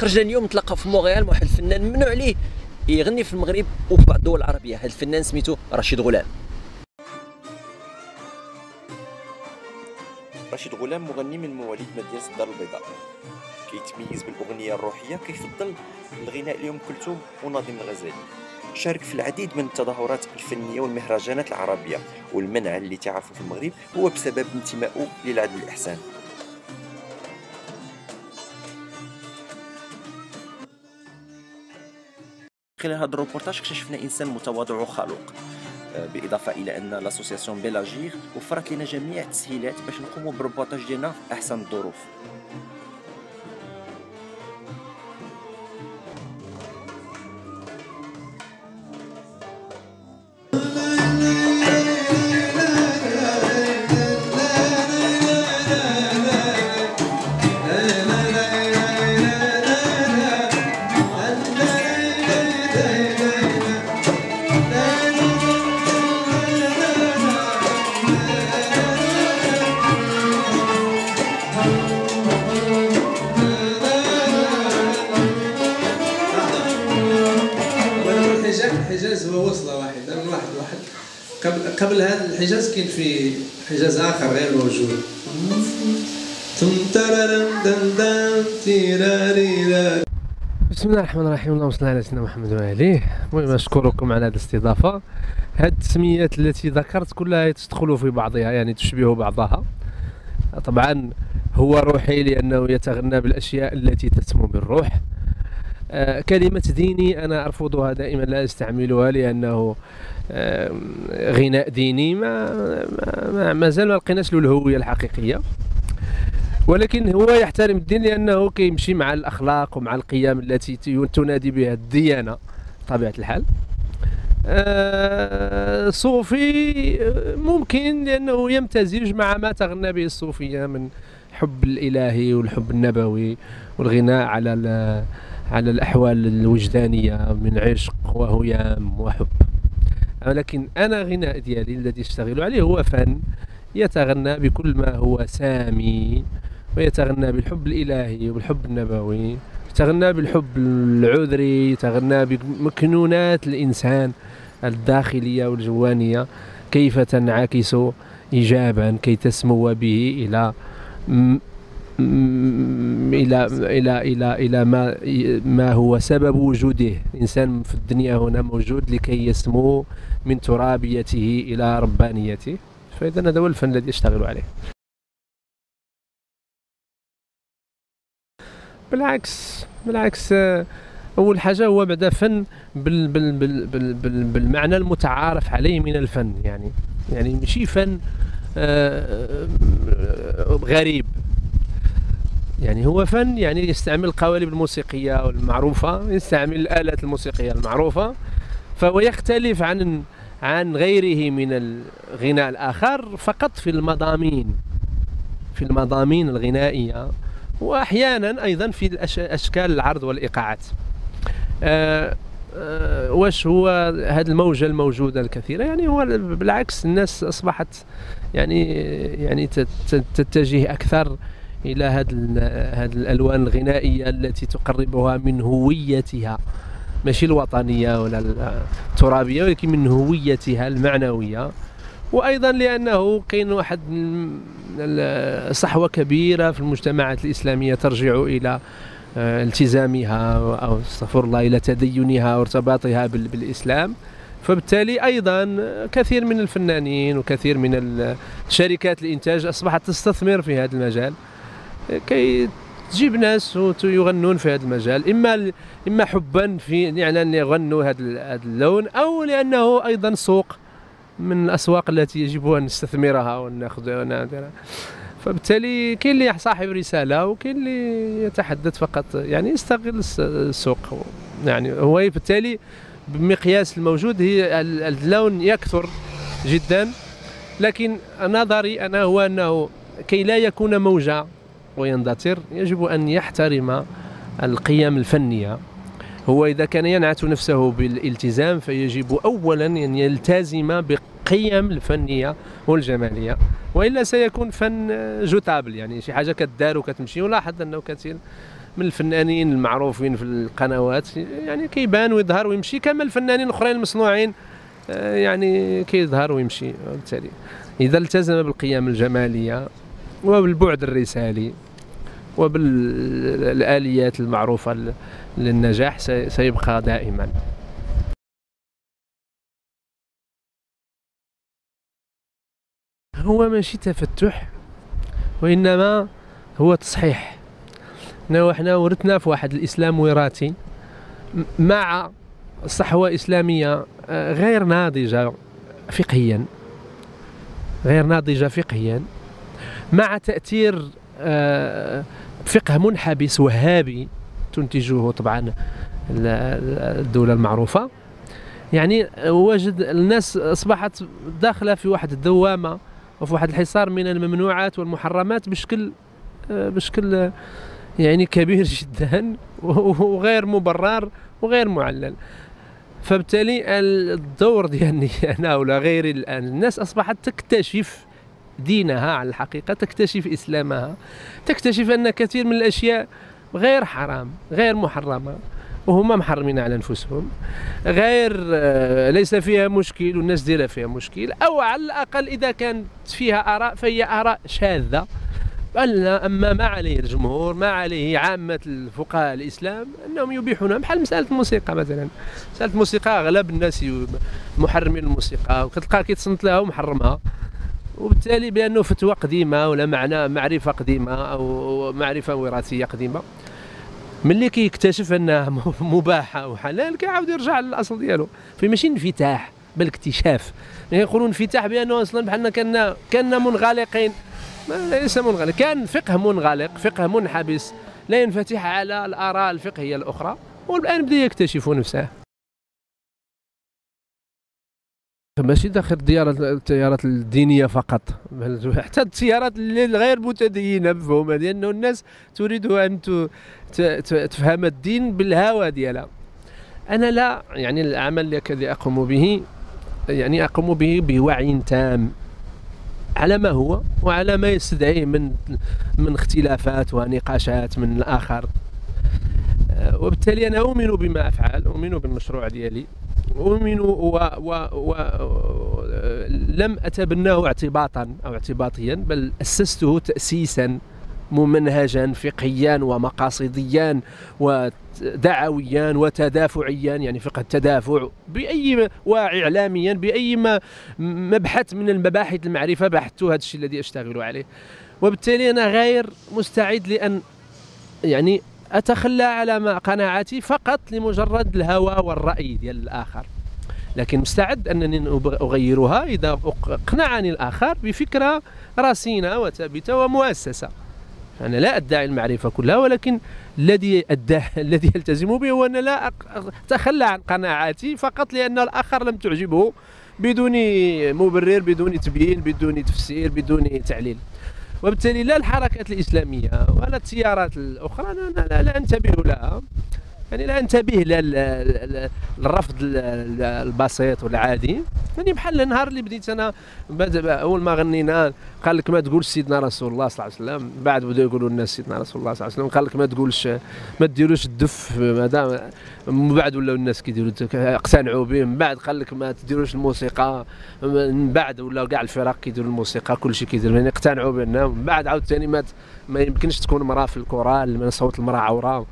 خرجنا اليوم نتلاقاو في مونريال مع واحد الفنان ممنوع عليه يغني في المغرب وفي بعض الدول العربيه. هذا الفنان سميتو رشيد غلام. رشيد غلام مغني من مواليد مدينه الدار البيضاء، كيتميز بالاغنيه الروحيه، كيفضل الغناء اليوم كلثوم ونظيم الغزالي. شارك في العديد من التظاهرات الفنيه والمهرجانات العربيه، والمنع اللي تعرفه في المغرب هو بسبب انتمائه للعدل الاحسان. خلال هذا الروبورتاج اكتشفنا انسان متواضع وخلوق، بالاضافه الى ان لاسوسياسيون بيلاجيغ وفرت لنا جميع التسهيلات باش نقوموا بالروبورتاج ديالنا في احسن الظروف. الحجاز هو وصله واحده من واحد لواحد. قبل هذا الحجاز كاين في حجاز اخر غير موجود. بسم الله الرحمن الرحيم، اللهم صل على سيدنا محمد وآله. المهم اشكركم على هذه الاستضافه. هذه التسميات التي ذكرت كلها تدخل في بعضها، يعني تشبه بعضها. طبعا هو روحي لانه يتغنى بالاشياء التي تسمو بالروح. كلمة ديني أنا أرفضها دائما، لا أستعملها لأنه غناء ديني ما زال ما لقيناش له الهوية الحقيقية، ولكن هو يحترم الدين لأنه كيمشي مع الأخلاق ومع القيم التي تنادي بها الديانة بطبيعة الحال. صوفي ممكن لأنه يمتزج مع ما تغنى به الصوفية من الحب الإلهي والحب النبوي والغناء على الأحوال الوجدانية من عشق وهيام وحب. ولكن أنا غناء ديالي الذي أشتغل عليه هو فن يتغنى بكل ما هو سامي، ويتغنى بالحب الإلهي والحب النبوي، يتغنى بالحب العذري، يتغنى بمكنونات الإنسان الداخلية والجوانية كيف تنعكس إيجابا كي تسمو به إلى ما هو سبب وجوده. الإنسان في الدنيا هنا موجود لكي يسمو من ترابيته إلى ربانيته. فإذا هذا هو الفن الذي أشتغل عليه. بالعكس أول حاجة هو بعدا فن بالمعنى المتعارف عليه من الفن، يعني ماشي فن غريب، يعني هو فن يعني يستعمل القوالب الموسيقية والمعروفة، يستعمل الآلات الموسيقية المعروفة، فهو يختلف عن غيره من الغناء الآخر فقط في المضامين الغنائية، وأحيانا أيضا في أشكال العرض والإيقاعات. واش هو هذه الموجة الموجودة الكثيرة؟ يعني هو بالعكس الناس أصبحت يعني تتجه أكثر إلى هذه الألوان الغنائية التي تقربها من هويتها، ماشي الوطنية ولا الترابية، ولكن من هويتها المعنوية. وأيضا لأنه كاين واحد صحوة كبيرة في المجتمعات الإسلامية ترجع إلى التزامها أو استغفر الله إلى تدينها وارتباطها بالإسلام، فبالتالي أيضا كثير من الفنانين وكثير من شركات الإنتاج أصبحت تستثمر في هذا المجال كي تجيب ناس ويغنون في هذا المجال، اما حبا في يعني يغنوا هذا اللون، او لانه ايضا سوق من الاسواق التي يجب ان نستثمرها وناخذها ونادرها. فبالتالي كاين اللي صاحب رساله وكاين اللي يتحدث فقط، يعني يستغل السوق، يعني هو بالتالي بمقياس الموجود هي اللون يكثر جدا. لكن نظري انا هو انه كي لا يكون موجه ويندثر يجب أن يحترم القيم الفنية. هو إذا كان ينعت نفسه بالالتزام فيجب أولا أن يلتزم بقيم الفنية والجمالية، وإلا سيكون فن جوتابل، يعني شي حاجة كتدار وكتمشي. ولاحظ أنه كثير من الفنانين المعروفين في القنوات يعني كيبان ويظهر ويمشي، كما الفنانين الاخرين المصنوعين يعني كيظهر ويمشي. وبالتالي اذا التزم بالقيم الجماليه وبالبعد الرسالي وبالآليات المعروفة للنجاح سيبقى دائما. هو ماشي تفتح وإنما هو تصحيح. احنا ورثنا في واحد الإسلام وراثي مع صحوة إسلامية غير ناضجة فقهيا، غير ناضجة فقهيا، مع تأثير فقه منحبس وهابي تنتجه طبعا الدولة المعروفة. يعني وجد الناس أصبحت داخلة في واحد الدوامة وفي واحد الحصار من الممنوعات والمحرمات بشكل يعني كبير جدا وغير مبرر وغير معلل. فبالتالي الدور ديالي أنا ولا غيري الآن، الناس أصبحت تكتشف دينها على الحقيقة، تكتشف إسلامها، تكتشف أن كثير من الأشياء غير حرام غير محرمة وهما محرمين على أنفسهم، غير ليس فيها مشكل والناس دايرة فيها مشكل، أو على الأقل إذا كانت فيها آراء فهي آراء شاذة. أما ما عليه الجمهور، ما عليه عامة الفقهاء الإسلام، أنهم يبيحونها، بحال مسألة الموسيقى مثلا. مسألة الموسيقى أغلب الناس محرمين الموسيقى وكتلقاه كيتصنت لها ومحرمها، وبالتالي بأنه فتوى قديمة ولا معنى معرفة قديمة أو معرفة وراثية قديمة. ملي كيكتشف أنها مباحة وحلال كيعاود يرجع للأصل ديالو. فماشي انفتاح بل اكتشاف. يعني يقولون انفتاح بأنه أصلا بحالنا كنا منغلقين. ليس منغلق، كان فقه منغلق، فقه منحبس لا ينفتح على الآراء الفقهية الأخرى، والآن بدأ يكتشف نفسه. ماشي داخل التيارات الدينيه فقط، بل حتى التيارات الغير متدينه مفهومه، لانه الناس تريد ان تفهم الدين بالهوى ديالها. انا لا، يعني العمل الذي اقوم به يعني اقوم به بوعي تام على ما هو وعلى ما يستدعيه من اختلافات ونقاشات من الاخر. وبالتالي انا اؤمن بما افعل، اؤمن بالمشروع ديالي، أؤمن لم أتبناه اعتباطا أو اعتباطيا، بل أسسته تأسيسا ممنهجا فقهيا ومقاصديا ودعويا وتدافعيا، يعني فقه التدافع بأي، وإعلاميا بأي مبحث من المباحث المعرفة بحثت هذا الشيء الذي أشتغل عليه. وبالتالي أنا غير مستعد لأن يعني أتخلى على ما قناعاتي فقط لمجرد الهوى والرأي ديال الآخر، لكن مستعد أنني أغيرها إذا أقنعني الآخر بفكرة رصينة وثابتة ومؤسسة. أنا لا أدعي المعرفة كلها، ولكن الذي ألتزم به هو أن لا أتخلى عن قناعاتي فقط لأن الآخر لم تعجبه، بدون مبرر، بدون تبيين، بدون تفسير، بدون تعليل. وبالتالي لا الحركات الإسلامية ولا التيارات الأخرى أنا لا أنتبه لها، يعني لا أنتبه للرفض البسيط والعادي. يعني بحال النهار اللي بديت أنا، أول ما غنينا قال لك ما تقولش سيدنا رسول الله صلى الله عليه وسلم، بعد بداو يقولوا الناس سيدنا رسول الله صلى الله عليه وسلم، قال لك ما تقولش، ما ديروش الدف، هذا من بعد ولاو الناس كيديروا اقتنعوا به، من بعد قال لك ما تديروش الموسيقى، من بعد ولاو كاع الفرق كيديروا الموسيقى، كل شيء كيديروا، يعني اقتنعوا بأنه، من بعد عاوتاني ما يمكنش تكون مرأة في الكورال، صوت المرأة عورة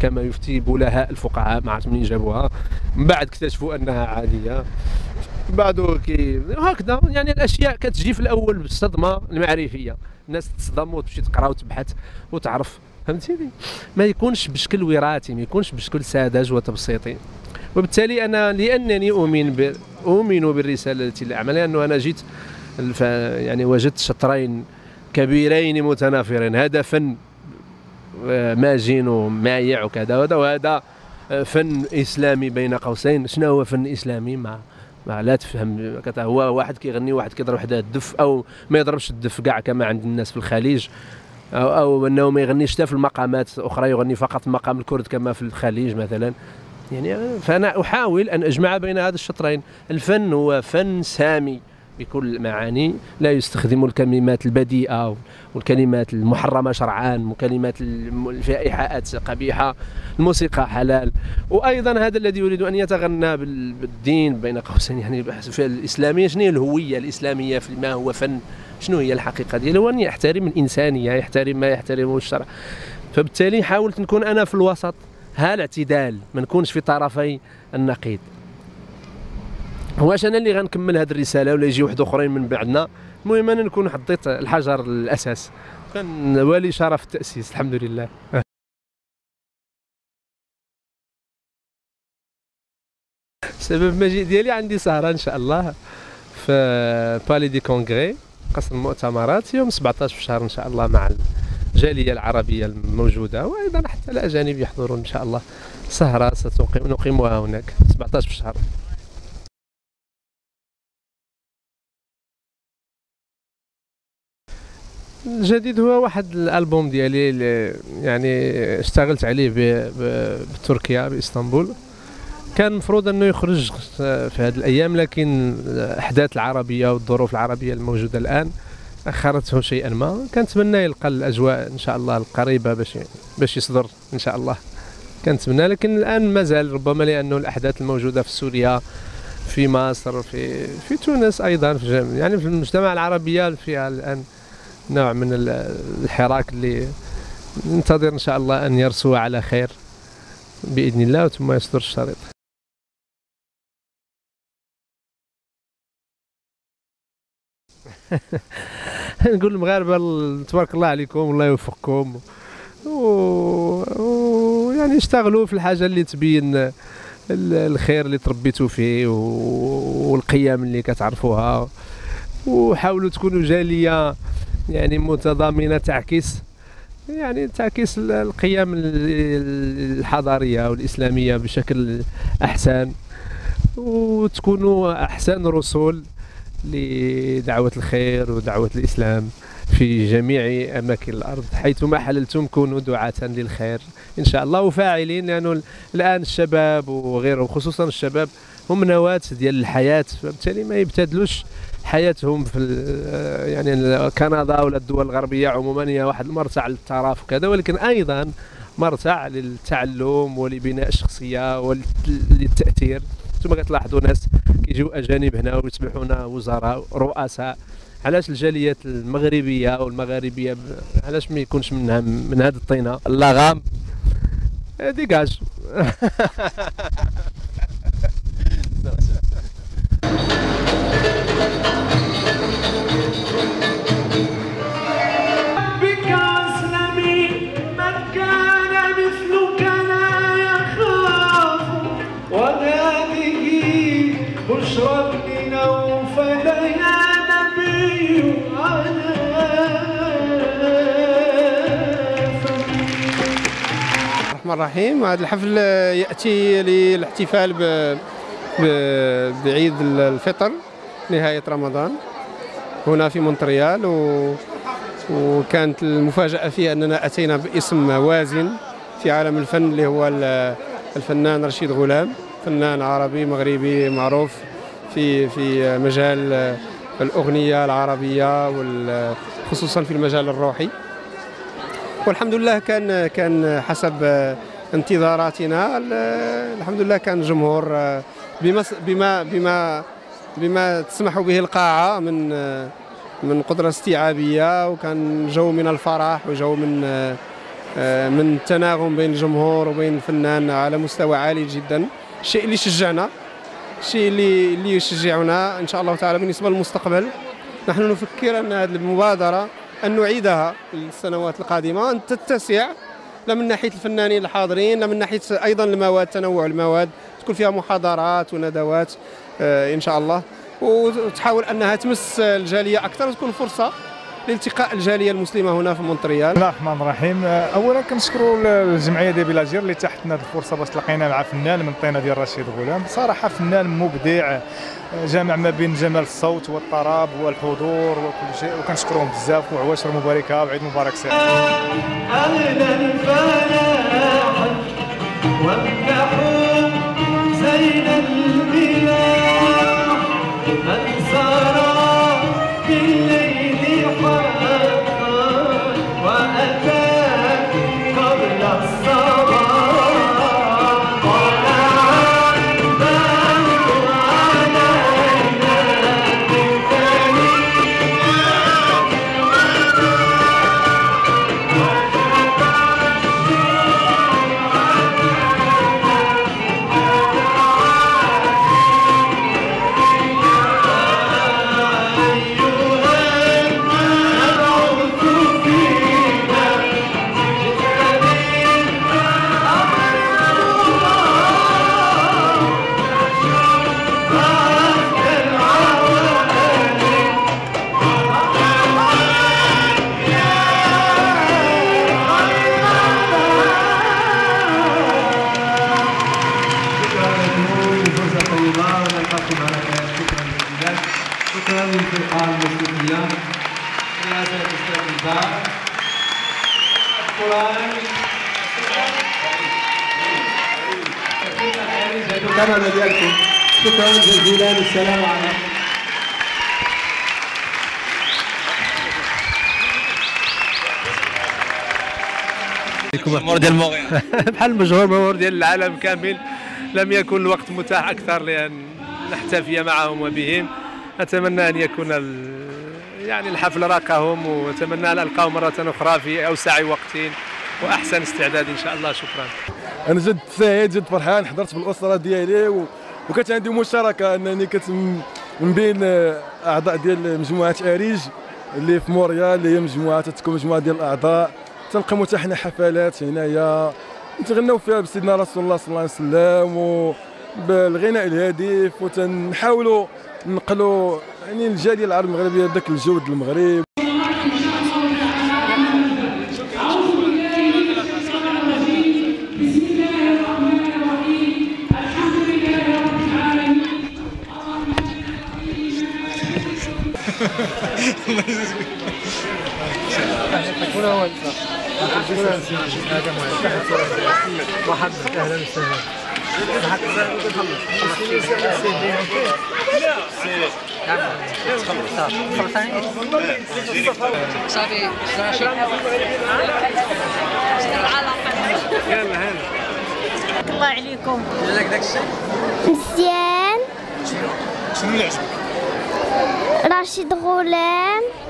كما يفتي بلهاء الفقهاء، ما عرفت منين جابوها، من بعد اكتشفوا انها عاديه، بعدو كي هكذا. يعني الاشياء كتجي في الاول بالصدمه المعرفيه، الناس تصدم وتمشي تقرا وتبحث وتعرف، فهمتيني، ما يكونش بشكل وراثي، ما يكونش بشكل ساذج وتبسيطي. وبالتالي انا لانني اؤمن بالرساله التي اعمل، لانه انا جيت يعني وجدت شطرين كبيرين متنافرين، هذا فن ماجين ومايع وكذا وهذا، وهذا فن اسلامي بين قوسين. شنو هو فن اسلامي؟ ما لا تفهم، هو واحد كيغني واحد كيضرب حدا الدف، او ما يضربش الدف كاع كما عند الناس في الخليج، او انه ما يغنيش حتى في المقامات اخرى، يغني فقط مقام الكرد كما في الخليج مثلا. يعني فانا احاول ان اجمع بين هذا الشطرين. الفن هو فن سامي، بكل معاني، لا يستخدم الكلمات البذيئة والكلمات المحرمة شرعا والكلمات الفائحات قبيحة. الموسيقى حلال، وأيضا هذا الذي يريد أن يتغنى بالدين بين قوسين يعني في الإسلامية، شنو هي الهوية الإسلامية في ما هو فن، شنو هي الحقيقة ديالو، أن يحترم الإنسانية، يحترم ما يحترمه الشرع. فبالتالي حاولت نكون أنا في الوسط، ها الاعتدال، ما نكونش في طرفي النقيض. واش انا اللي غنكمل هذه الرساله ولا يجي واحد اخرين من بعدنا؟ المهم انا نكون حطيت الحجر الاساس، كان ولي شرف التاسيس الحمد لله. سبب مجيء ديالي عندي سهره ان شاء الله في بالي دي كونغري قصر المؤتمرات يوم 17 في الشهر ان شاء الله، مع الجاليه العربيه الموجوده وايضا حتى الاجانب يحضرون ان شاء الله. سهره سنقيمها هناك 17 في الشهر. الجديد هو واحد الالبوم ديالي اللي يعني اشتغلت عليه بتركيا باسطنبول، كان المفروض انه يخرج في هذه الايام، لكن الاحداث العربيه والظروف العربيه الموجوده الان اخرته شيئا ما. كنتمنى يلقى الاجواء ان شاء الله القريبه باش يصدر ان شاء الله، كنتمنى. لكن الان مازال ربما لانه الاحداث الموجوده في سوريا، في مصر، في تونس، ايضا في المجتمع العربي فيها الان نوع من الحراك اللي ننتظر إن شاء الله أن يرسو على خير بإذن الله، وثم يصدر الشريط. نقول المغاربة تبارك الله عليكم، والله يوفقكم، ويعني اشتغلوا في الحاجة اللي تبين الخير اللي تربيتوا فيه والقيم اللي كتعرفوها، وحاولوا تكونوا جالية يعني متضامنة تعكس القيم الحضارية والإسلامية بشكل أحسن، وتكونوا أحسن رسول لدعوة الخير ودعوة الإسلام في جميع أماكن الأرض، حيثما حللتم كونوا دعاة للخير إن شاء الله وفاعلين، لأنه الآن الشباب وغيرهم خصوصا الشباب هم نواة ديال الحياة، فبالتالي ما يبتدلوش حياتهم في يعني كندا ولا الدول الغربية عموما هي واحد المرتع للترف وكذا، ولكن أيضا مرتع للتعلم ولبناء الشخصية وللتأثير. ثم كتلاحظوا ناس كيجيو أجانب هنا ويصبحون وزراء رؤساء، علاش الجاليات المغربية والمغاربية علاش ما يكونش منها من هذا الطينة؟ اللغام ديكاج. الرحيم. هذا الحفل يأتي للاحتفال بعيد الفطر نهاية رمضان هنا في مونتريال، وكانت المفاجأة فيه أننا أتينا باسم وازن في عالم الفن اللي هو الفنان رشيد غلام، فنان عربي مغربي معروف في مجال الأغنية العربية وخصوصا في المجال الروحي. والحمد لله كان حسب انتظاراتنا، الحمد لله كان الجمهور بما تسمح به القاعة من قدرة استيعابية، وكان جو من الفرح وجو من التناغم بين الجمهور وبين الفنان على مستوى عالي جدا، الشيء اللي شجعنا، الشيء اللي يشجعنا ان شاء الله تعالى بالنسبة للمستقبل. نحن نفكر ان هذه المبادرة أن نعيدها للسنوات القادمة، أن تتسع لا من ناحية الفنانين الحاضرين لا من ناحية أيضا المواد، تنوع المواد، تكون فيها محاضرات وندوات إن شاء الله، وتحاول أنها تمس الجالية أكثر وتكون فرصة لالتقاء الجالية المسلمة هنا في مونتريال. بسم الله الرحمن الرحيم. أولا كنشكروا الجمعية ديال بلاجير اللي تحتنا هذه الفرصة باش تلاقينا مع فنان من طينة ديال رشيد غلام، صراحة فنان مبدع جامع ما بين جمال الصوت والطرب والحضور وكل شيء، وكنشكروهم بزاف، وعواشر مباركة وعيد مبارك سعيد. لازم تستمتع. كوران. شكرا لكم. شكرا جزيلا. السلام عليكم. مشهور ديال مونريال بحال المشهور ديال العالم كامل. لم يكن الوقت متاح اكثر لان نحتفي معهم وبهم. اتمنى ان يكون يعني الحفل راقهم، واتمنى ان القاهم مره اخرى في اوسع وقت واحسن استعداد ان شاء الله. شكرا. انا جد سعيد، جد فرحان، حضرت بالاسره ديالي وكانت عندي مشاركه انني كنت من بين اعضاء ديال مجموعه اريج اللي في مونريال، اللي هي مجموعه تتكون مجموعه ديال الاعضاء. تنقموا حتى حنا حفلات هنايا نتغناو فيها بسيدنا رسول الله صلى الله عليه وسلم وبالغناء الهادف، وتنحاولوا ننقلوا يعني الجاليه العرب المغربيه داك الجو ديال المغرب. الله عليكم. يلاه داك الشيء مزيان. شنو اللي عجبك؟ رشيد غلام.